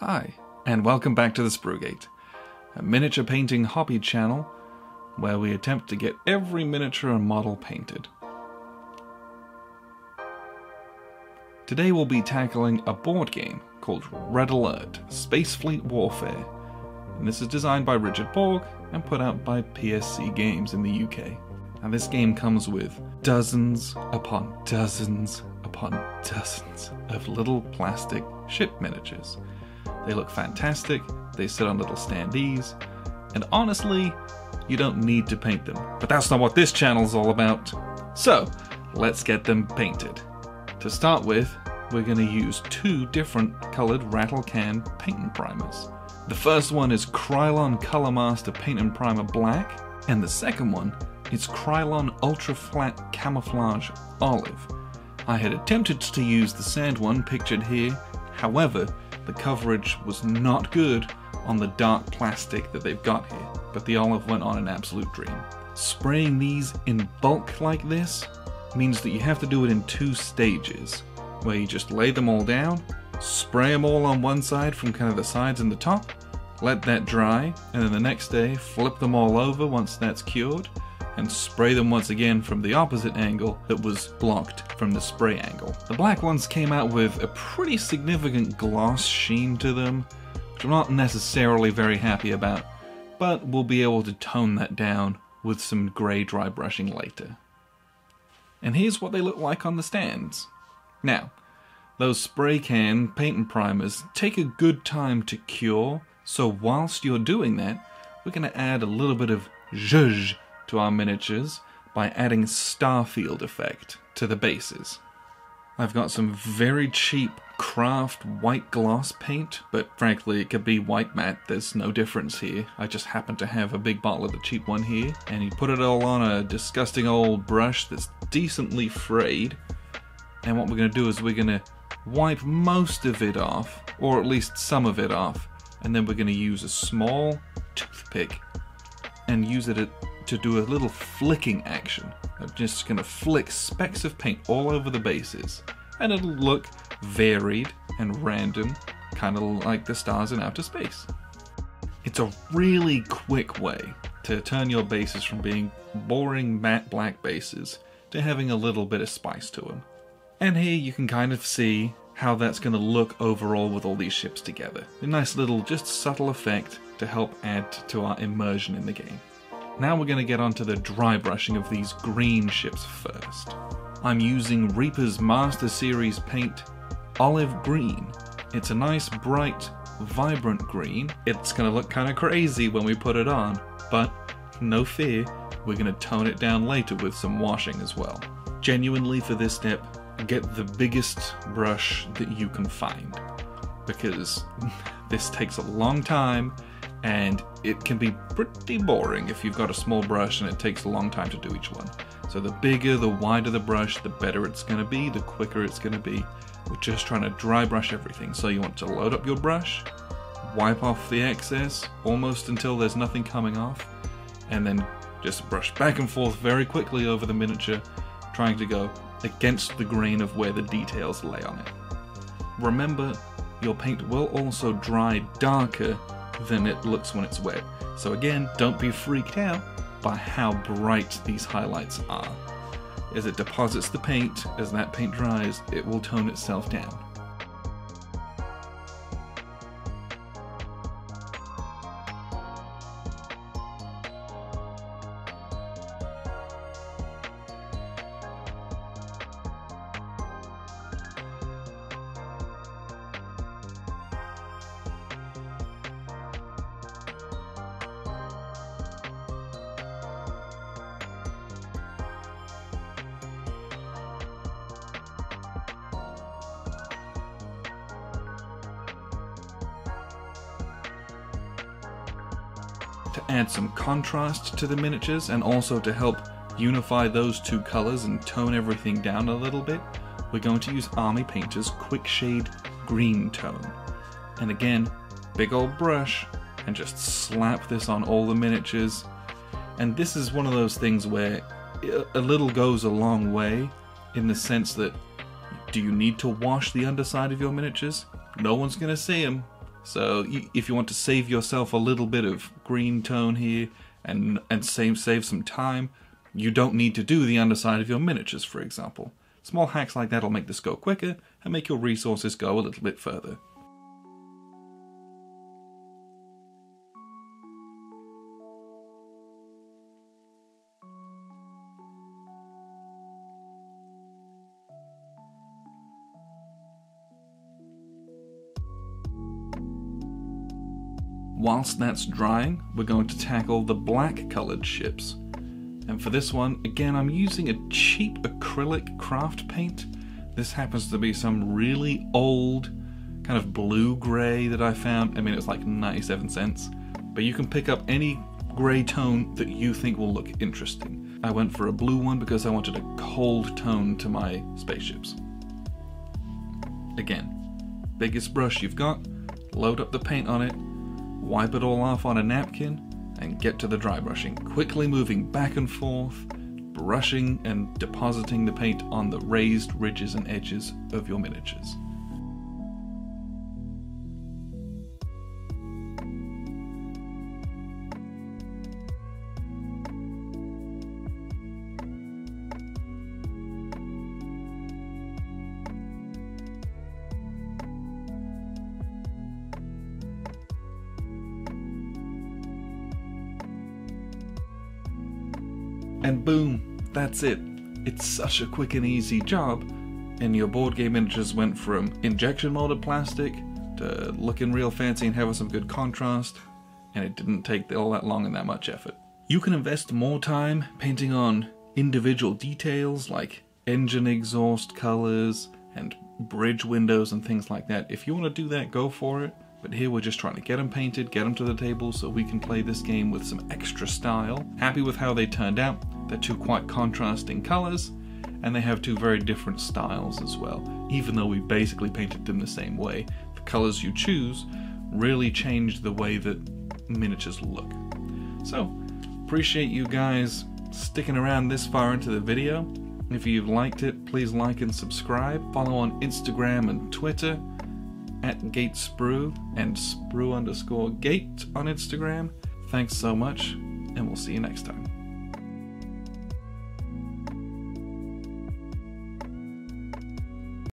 Hi, and welcome back to the Sprue Gate, a miniature painting hobby channel where we attempt to get every miniature and model painted. Today we'll be tackling a board game called Red Alert Space Fleet Warfare, and this is designed by Richard Borg and put out by PSC Games in the UK. Now this game comes with dozens upon dozens upon dozens of little plastic ship miniatures. They look fantastic, they sit on little standees, and honestly, you don't need to paint them. But that's not what this channel's all about. So, let's get them painted. To start with, we're going to use two different coloured rattle can paint and primers. The first one is Krylon Color Master Paint and Primer Black, and the second one is Krylon Ultra Flat Camouflage Olive. I had attempted to use the sand one pictured here, however, the coverage was not good on the dark plastic that they've got here, but the olive went on an absolute dream. Spraying these in bulk like this means that you have to do it in two stages, where you just lay them all down, spray them all on one side from kind of the sides and the top, let that dry, and then the next day flip them all over once that's cured, and spray them once again from the opposite angle that was blocked from the spray angle. The black ones came out with a pretty significant gloss sheen to them, which I'm not necessarily very happy about, but we'll be able to tone that down with some grey dry brushing later. And here's what they look like on the stands. Now, those spray can paint and primers take a good time to cure, so whilst you're doing that, we're going to add a little bit of zhuzh to our miniatures by adding starfield effect to the bases. I've got some very cheap craft white gloss paint, but frankly it could be white matte, there's no difference here. I just happen to have a big bottle of the cheap one here, and you put it all on a disgusting old brush that's decently frayed, and what we're going to do is we're going to wipe most of it off, or at least some of it off, and then we're going to use a small toothpick and use it to do a little flicking action. I'm just going to flick specks of paint all over the bases, and it'll look varied and random, kind of like the stars in outer space. It's a really quick way to turn your bases from being boring matte black bases to having a little bit of spice to them. And here you can kind of see how that's going to look overall with all these ships together. A nice little, just subtle effect to help add to our immersion in the game. Now we're going to get onto the dry brushing of these green ships first. I'm using Reaper's Master Series Paint Olive Green. It's a nice, bright, vibrant green. It's going to look kind of crazy when we put it on, but no fear, we're going to tone it down later with some washing as well. Genuinely for this step, get the biggest brush that you can find, because this takes a long time and it can be pretty boring if you've got a small brush and it takes a long time to do each one. So the bigger, the wider the brush, the better it's going to be, the quicker it's going to be. We're just trying to dry brush everything, so you want to load up your brush, wipe off the excess almost until there's nothing coming off, and then just brush back and forth very quickly over the miniature, trying to go against the grain of where the details lay on it. Remember, your paint will also dry darker than it looks when it's wet, so again, don't be freaked out by how bright these highlights are. As it deposits the paint, as that paint dries, it will tone itself down. To add some contrast to the miniatures and also to help unify those two colors and tone everything down a little bit, we're going to use Army Painter's Quick Shade Green Tone. And again, big old brush, and just slap this on all the miniatures. And this is one of those things where a little goes a long way, in the sense that, do you need to wash the underside of your miniatures? No one's going to see them, So if you want to save yourself a little bit of green tone here and save some time, you don't need to do the underside of your miniatures, for example. Small hacks like that will make this go quicker and make your resources go a little bit further. Whilst that's drying, we're going to tackle the black coloured ships. And for this one, again, I'm using a cheap acrylic craft paint. This happens to be some really old kind of blue-grey that I found. I mean, it's like 97 cents. But you can pick up any grey tone that you think will look interesting. I went for a blue one because I wanted a cold tone to my spaceships. Again, biggest brush you've got, load up the paint on it, wipe it all off on a napkin, and get to the dry brushing, quickly moving back and forth, brushing and depositing the paint on the raised ridges and edges of your miniatures. And boom, that's it. It's such a quick and easy job, and your board game miniatures went from injection molded plastic to looking real fancy and having some good contrast, and it didn't take all that long and that much effort. You can invest more time painting on individual details like engine exhaust colors and bridge windows and things like that. If you want to do that, go for it. But here we're just trying to get them painted, get them to the table so we can play this game with some extra style. Happy with how they turned out. They're two quite contrasting colors, and they have two very different styles as well. Even though we basically painted them the same way, the colors you choose really change the way that miniatures look. So, appreciate you guys sticking around this far into the video. If you've liked it, please like and subscribe. Follow on Instagram and Twitter. @GateSprue and Sprue_Gate on Instagram. Thanks so much, and we'll see you next time.